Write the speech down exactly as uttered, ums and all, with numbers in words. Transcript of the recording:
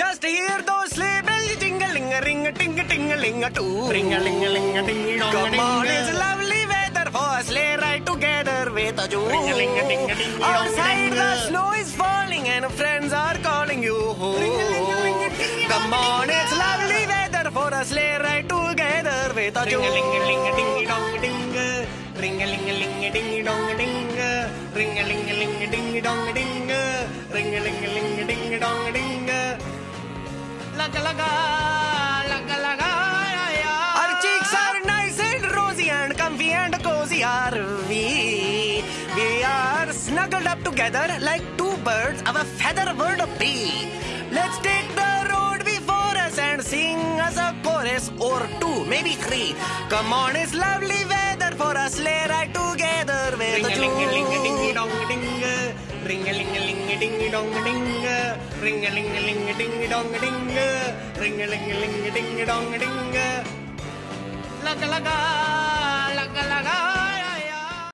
Just hear those sleigh bells ting-a-ling, ring-a, ting-a-ling, a too. Ring-a-ling, ling-a, ting-a-ling. Come on, it's lovely weather for a sleigh ride together with a Jew. Ring-a-ling, ting-a-ling. Outside the snow is falling and friends are calling you. Come on, it's lovely weather for a sleigh ride together with a Jew. Ring-a-ling, ting-a-ling, ring-a-ling, ting-a-ling, ring-a-ling, ting-a-ling, ring-a-ling, ting-a-ling. Our cheeks are nice and rosy and comfy and cozy are we. We are snuggled up together like two birds of a feather would be. Let's take the road before us and sing us a chorus or two, maybe three. Come on, it's lovely weather for a sleigh ride together with the Jew. Ring-a-ling-a-ling-a-ding-a-dong-a-ding, ring-a-ling-a-ling-a-ding-a-dong-a-ding, ring-a-ling-a-ling-a-ding-a-dong-a-ding, la-ga-la-ga.